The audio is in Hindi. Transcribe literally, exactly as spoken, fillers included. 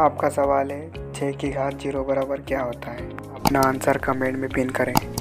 आपका सवाल है छः की घात जीरो बराबर क्या होता है। अपना आंसर कमेंट में पिन करें।